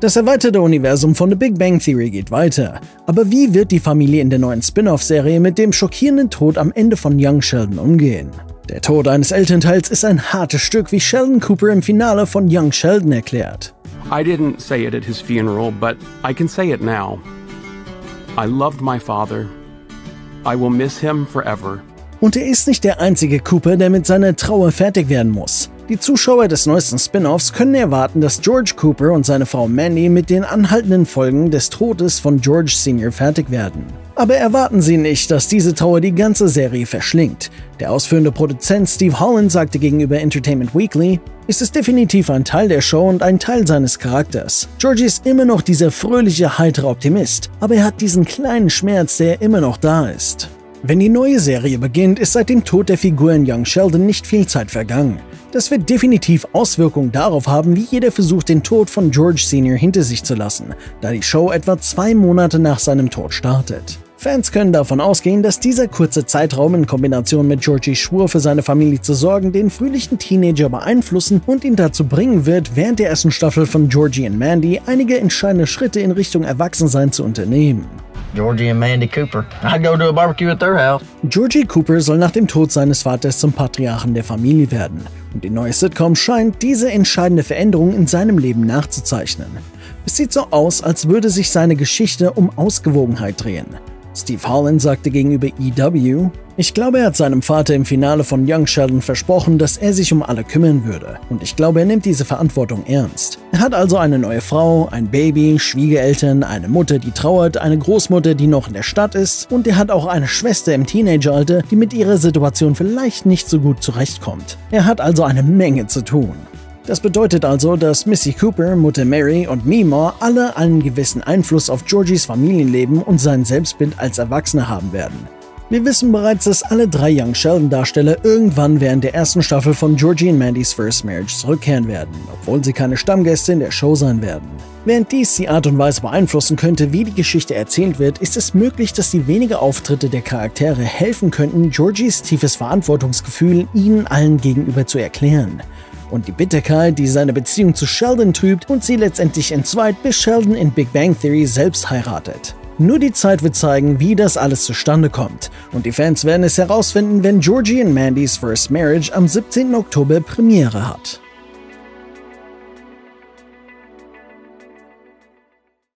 Das erweiterte Universum von The Big Bang Theory geht weiter. Aber wie wird die Familie in der neuen Spin-off-Serie mit dem schockierenden Tod am Ende von Young Sheldon umgehen? Der Tod eines Elternteils ist ein hartes Stück, wie Sheldon Cooper im Finale von Young Sheldon erklärt. I didn't say it at his funeral, but I can say it now. I loved my father. I will miss him forever. Und er ist nicht der einzige Cooper, der mit seiner Trauer fertig werden muss. Die Zuschauer des neuesten Spin-offs können erwarten, dass George Cooper und seine Frau Mandy mit den anhaltenden Folgen des Todes von George Sr. fertig werden. Aber erwarten Sie nicht, dass diese Trauer die ganze Serie verschlingt. Der ausführende Produzent Steve Holland sagte gegenüber Entertainment Weekly, "Es ist definitiv ein Teil der Show und ein Teil seines Charakters. Georgie ist immer noch dieser fröhliche, heitere Optimist, aber er hat diesen kleinen Schmerz, der immer noch da ist." Wenn die neue Serie beginnt, ist seit dem Tod der Figur in Young Sheldon nicht viel Zeit vergangen. Das wird definitiv Auswirkungen darauf haben, wie jeder versucht, den Tod von George Sr. hinter sich zu lassen, da die Show etwa 2 Monate nach seinem Tod startet. Fans können davon ausgehen, dass dieser kurze Zeitraum in Kombination mit Georgies Schwur, für seine Familie zu sorgen, den fröhlichen Teenager beeinflussen und ihn dazu bringen wird, während der ersten Staffel von Georgie und Mandy einige entscheidende Schritte in Richtung Erwachsensein zu unternehmen. Georgie und Mandy Cooper. I'd go to a barbecue at their house. Georgie Cooper soll nach dem Tod seines Vaters zum Patriarchen der Familie werden. Und die neue Sitcom scheint diese entscheidende Veränderung in seinem Leben nachzuzeichnen. Es sieht so aus, als würde sich seine Geschichte um Ausgewogenheit drehen. Steve Holland sagte gegenüber EW, "Ich glaube, er hat seinem Vater im Finale von Young Sheldon versprochen, dass er sich um alle kümmern würde. Und ich glaube, er nimmt diese Verantwortung ernst. Er hat also eine neue Frau, ein Baby, Schwiegereltern, eine Mutter, die trauert, eine Großmutter, die noch in der Stadt ist, und er hat auch eine Schwester im Teenageralter, die mit ihrer Situation vielleicht nicht so gut zurechtkommt. Er hat also eine Menge zu tun." Das bedeutet also, dass Missy Cooper, Mutter Mary und Mima alle einen gewissen Einfluss auf Georgies Familienleben und sein Selbstbild als Erwachsener haben werden. Wir wissen bereits, dass alle 3 Young Sheldon-Darsteller irgendwann während der ersten Staffel von Georgie und Mandy's First Marriage zurückkehren werden, obwohl sie keine Stammgäste in der Show sein werden. Während dies die Art und Weise beeinflussen könnte, wie die Geschichte erzählt wird, ist es möglich, dass die wenigen Auftritte der Charaktere helfen könnten, Georgies tiefes Verantwortungsgefühl ihnen allen gegenüber zu erklären. Und die Bitterkeit, die seine Beziehung zu Sheldon trübt und sie letztendlich entzweit, bis Sheldon in Big Bang Theory selbst heiratet. Nur die Zeit wird zeigen, wie das alles zustande kommt. Und die Fans werden es herausfinden, wenn Georgie und Mandy's First Marriage am 17. Oktober Premiere hat.